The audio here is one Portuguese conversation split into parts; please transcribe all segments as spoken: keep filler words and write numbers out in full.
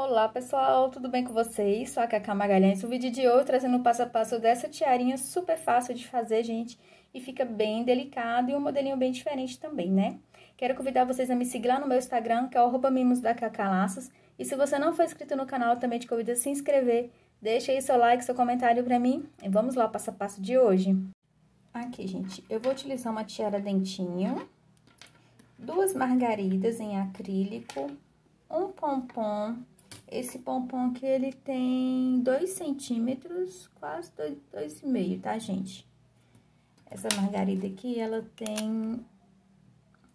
Olá pessoal, tudo bem com vocês? Sou a Kaká Magalhães. O vídeo de hoje trazendo o passo a passo dessa tiarinha super fácil de fazer, gente, e fica bem delicado e um modelinho bem diferente também, né? Quero convidar vocês a me seguir lá no meu Instagram, que é o mimos daKaká Laços. E se você não for inscrito no canal, eu também te convido a se inscrever. Deixa aí seu like, seu comentário pra mim e vamos lá ao passo a passo de hoje. Aqui, gente, eu vou utilizar uma tiara dentinho, duas margaridas em acrílico, um pompom. Esse pompom aqui, ele tem dois centímetros, quase dois e meio, tá, gente? Essa margarida aqui, ela tem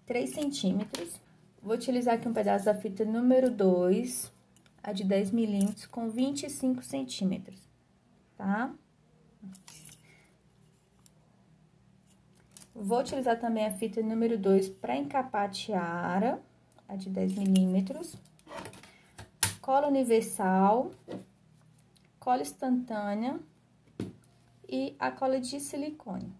três centímetros. Vou utilizar aqui um pedaço da fita número dois, a de dez milímetros, com vinte e cinco centímetros, tá? Vou utilizar também a fita número dois para encapar a tiara, a de dez milímetros. Cola universal, cola instantânea e a cola de silicone.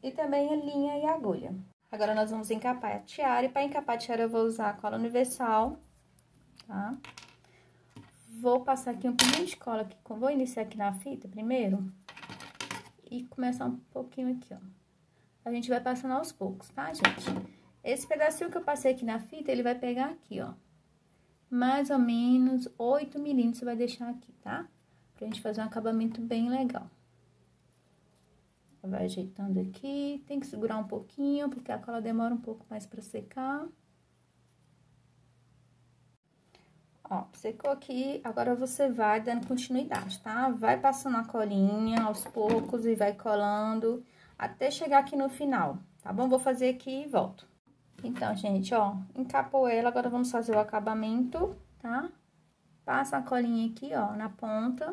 E também a linha e a agulha. Agora, nós vamos encapar a tiara e para encapar a tiara eu vou usar a cola universal, tá? Vou passar aqui um pouquinho de cola, aqui, vou iniciar aqui na fita primeiro e começar um pouquinho aqui, ó. A gente vai passando aos poucos, tá, gente? Esse pedacinho que eu passei aqui na fita, ele vai pegar aqui, ó. Mais ou menos oito milímetros você vai deixar aqui, tá? Pra gente fazer um acabamento bem legal. Vai ajeitando aqui, tem que segurar um pouquinho, porque a cola demora um pouco mais pra secar. Ó, secou aqui, agora você vai dando continuidade, tá? Vai passando a colinha aos poucos e vai colando até chegar aqui no final, tá bom? Vou fazer aqui e volto. Então, gente, ó, encapou ela, agora vamos fazer o acabamento, tá? Passa a colinha aqui, ó, na ponta.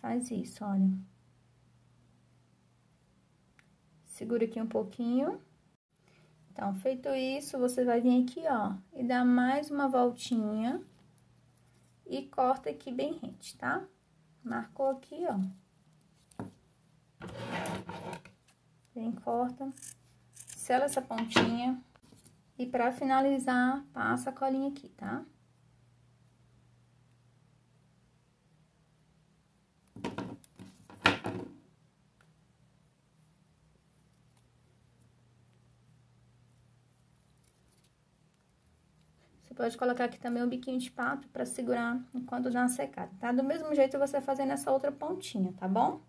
Faz isso, olha. Segura aqui um pouquinho. Então, feito isso, você vai vir aqui, ó, e dá mais uma voltinha. E corta aqui bem rente, tá? Marcou aqui, ó. Vem, corta. Sela essa pontinha e pra finalizar, passa a colinha aqui, tá? Você pode colocar aqui também um biquinho de pato pra segurar enquanto dá uma secada, tá? Do mesmo jeito você vai fazer nessa outra pontinha, tá bom?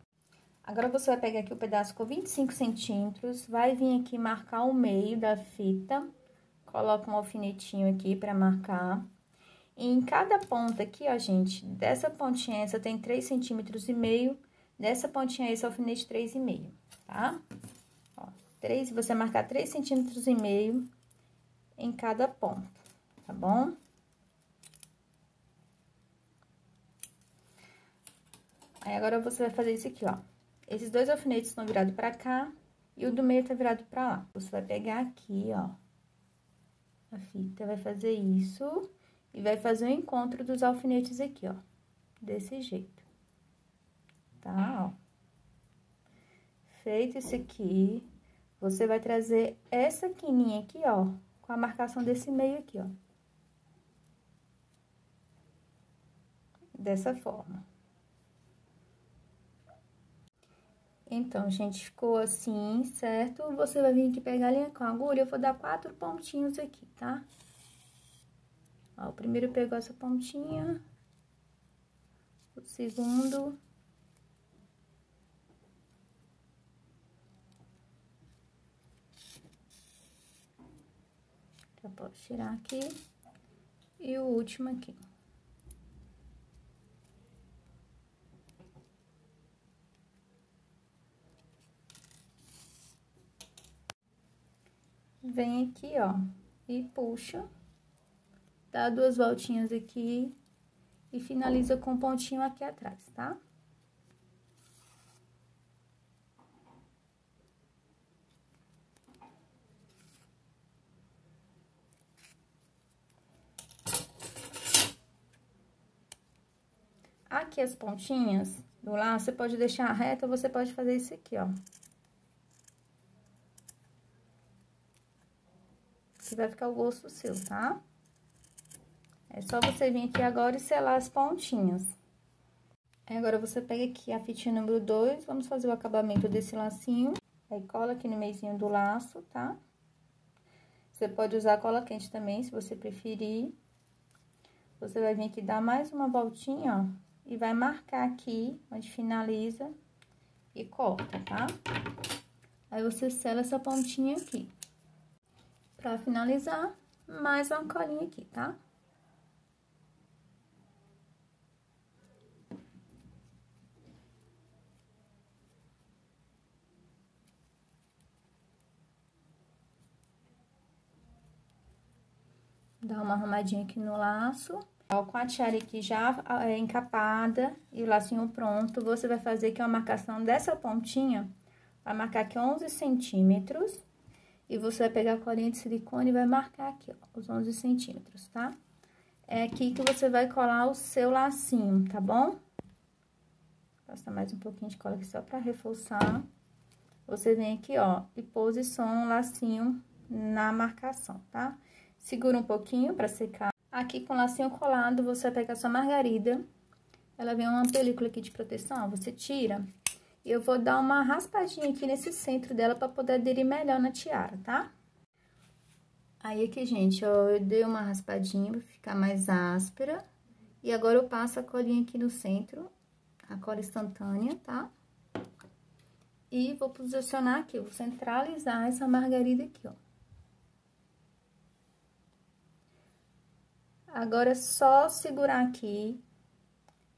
Agora, você vai pegar aqui o pedaço com vinte e cinco centímetros, vai vir aqui marcar o meio da fita, coloca um alfinetinho aqui pra marcar. E em cada ponta aqui, ó, gente, dessa pontinha essa tem três centímetros e meio, dessa pontinha esse alfinete três e meio, tá? Ó, três, você marcar três centímetros e meio em cada ponta, tá bom? Aí, agora, você vai fazer isso aqui, ó. Esses dois alfinetes estão virados pra cá e o do meio tá virado pra lá. Você vai pegar aqui, ó, a fita, vai fazer isso e vai fazer o encontro dos alfinetes aqui, ó, desse jeito. Tá, ó. Feito isso aqui, você vai trazer essa quininha aqui, ó, com a marcação desse meio aqui, ó. Dessa forma. Então, gente, ficou assim, certo? Você vai vir aqui pegar a linha com a agulha, eu vou dar quatro pontinhos aqui, tá? Ó, o primeiro pegou essa pontinha, o segundo... Já posso tirar aqui, e o último aqui. Vem aqui, ó, e puxa, dá duas voltinhas aqui e finaliza com um pontinho aqui atrás, tá? Aqui as pontinhas do laço, você pode deixar reta, você pode fazer isso aqui, ó. Vai ficar o gosto seu, tá? É só você vir aqui agora e selar as pontinhas. Aí agora você pega aqui a fitinha número dois, vamos fazer o acabamento desse lacinho. Aí cola aqui no meiozinho do laço, tá? Você pode usar cola quente também, se você preferir. Você vai vir aqui dar mais uma voltinha, ó, e vai marcar aqui onde finaliza e corta, tá? Aí você sela essa pontinha aqui. Pra finalizar, mais uma colinha aqui, tá? Dá uma arrumadinha aqui no laço. Ó, com a tiara aqui já é, encapada e o lacinho pronto, você vai fazer aqui uma marcação dessa pontinha. Vai marcar aqui onze centímetros. E você vai pegar a colinha de silicone e vai marcar aqui, ó, os onze centímetros, tá? É aqui que você vai colar o seu lacinho, tá bom? Passa mais um pouquinho de cola aqui só pra reforçar. Você vem aqui, ó, e posiciona o lacinho na marcação, tá? Segura um pouquinho pra secar. Aqui com o lacinho colado, você vai pegar a sua margarida. Ela vem uma película aqui de proteção, você tira. E eu vou dar uma raspadinha aqui nesse centro dela pra poder aderir melhor na tiara, tá? Aí aqui, gente, ó, eu dei uma raspadinha pra ficar mais áspera. E agora eu passo a colinha aqui no centro, a cola instantânea, tá? E vou posicionar aqui, eu vou centralizar essa margarida aqui, ó. Agora é só segurar aqui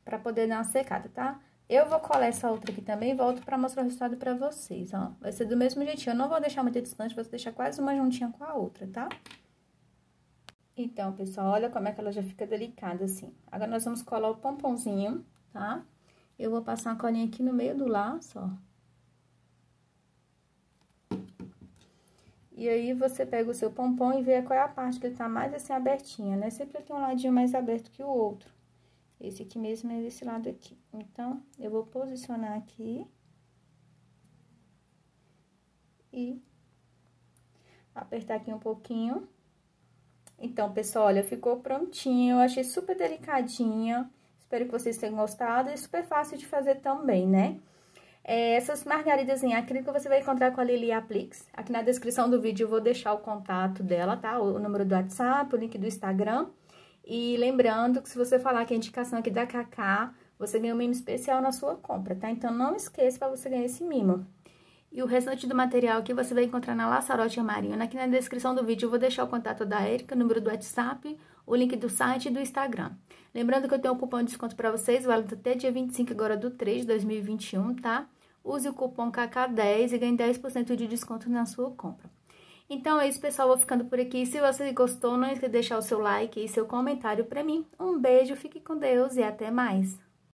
pra poder dar uma secada, tá? Eu vou colar essa outra aqui também e volto pra mostrar o resultado pra vocês, ó. Vai ser do mesmo jeitinho, eu não vou deixar muito distante, vou deixar quase uma juntinha com a outra, tá? Então, pessoal, olha como é que ela já fica delicada assim. Agora, nós vamos colar o pomponzinho, tá? Eu vou passar uma colinha aqui no meio do laço, ó. E aí, você pega o seu pompom e vê qual é a parte que ele tá mais assim abertinha, né? Sempre tem um ladinho mais aberto que o outro. Esse aqui mesmo é desse lado aqui. Então, eu vou posicionar aqui. E apertar aqui um pouquinho. Então, pessoal, olha, ficou prontinho. Eu achei super delicadinha. Espero que vocês tenham gostado. É super fácil de fazer também, né? É, essas margaridas em acrílico você vai encontrar com a Lili Apliques. Aqui na descrição do vídeo eu vou deixar o contato dela, tá? O número do WhatsApp, o link do Instagram. E lembrando que se você falar que a indicação aqui da Kaká, você ganha um mimo especial na sua compra, tá? Então, não esqueça para você ganhar esse mimo. E o restante do material aqui você vai encontrar na Laçarote Armárinho. Aqui na descrição do vídeo eu vou deixar o contato da Erika, o número do WhatsApp, o link do site e do Instagram. Lembrando que eu tenho um cupom de desconto para vocês, vale até dia vinte e cinco agora do três de dois mil e vinte e um, tá? Use o cupom K A K A dez e ganhe dez por cento de desconto na sua compra. Então é isso, pessoal, vou ficando por aqui. Se você gostou, não esqueça de deixar o seu like e seu comentário pra mim. Um beijo, fique com Deus e até mais!